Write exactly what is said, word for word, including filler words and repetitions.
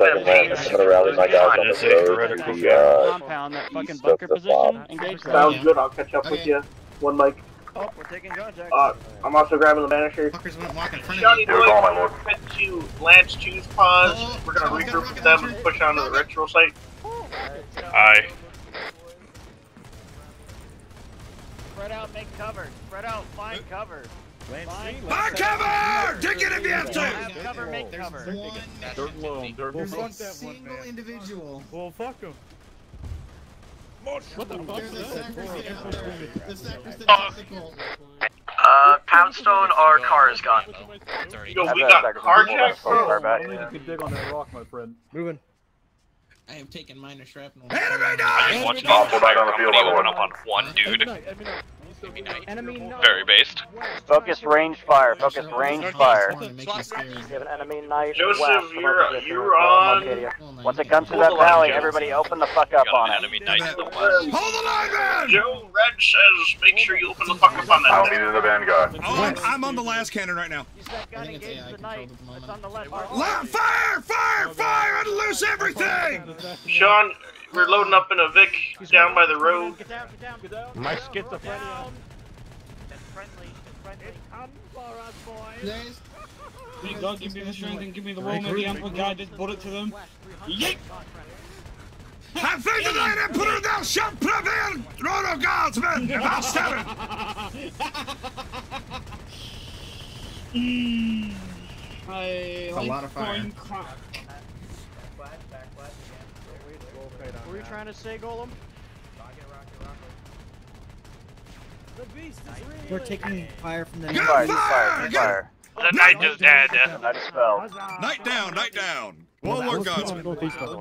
seven men. I'm gonna rally my guys on the road to the uh, compound, that fucking bunker position. Sounds good. I'll catch up with you. One mic. Oh, we're taking contact. Uh, I'm also grabbing the banisher. Fuckers wouldn't walk in front of me. Johnny, we're head to Lance Two's pause. We're gonna regroup with them and push on to the ritual site. Aye. Spread out, make cover. Spread out, find cover. Find cover! Take it if you have to! Have cover, make cover. There's one, there's one single individual. Well, fuck him. What the fuck is that? Uh, Poundstone, our car is gone. Yo, we got carjacked, bro. Only you can dig on that rock, my friend. Moving. I am taking minor shrapnel. Enemy night! I just watched off back on the field. I went up on one dude. Enemy night. Very based. Focus range fire. Focus range fire. We have an enemy night west. Joseph, you're on. Once it comes to that valley, everybody open the fuck up on it. Hold the line, man! Joe Red says make sure you open the fuck up on that. I'll be the van guy. Oh, I'm on the last cannon right now. Fire! Fire! Fire! And loose everything! Sean, we're loading up in a Vic down by the road. Get down, get down, get down. My schizophrenia. It's friendly, it's friendly. It's come for us, boys. Please, God, give me the strength and give me the roll. Maybe I'm the guy just brought it to them. Yeet! Have faith in thine emperor, thou shalt prevail, royal guardsmen, thou seven! Mmm. I like a lot of fire. What were you trying to say, Golem? Rocket, rocket, rocket. The beast is real. We're taking fire from the night. Fire, fire, fire. The night is dead. Night is fell. Night down, night down. Warlord Godsman.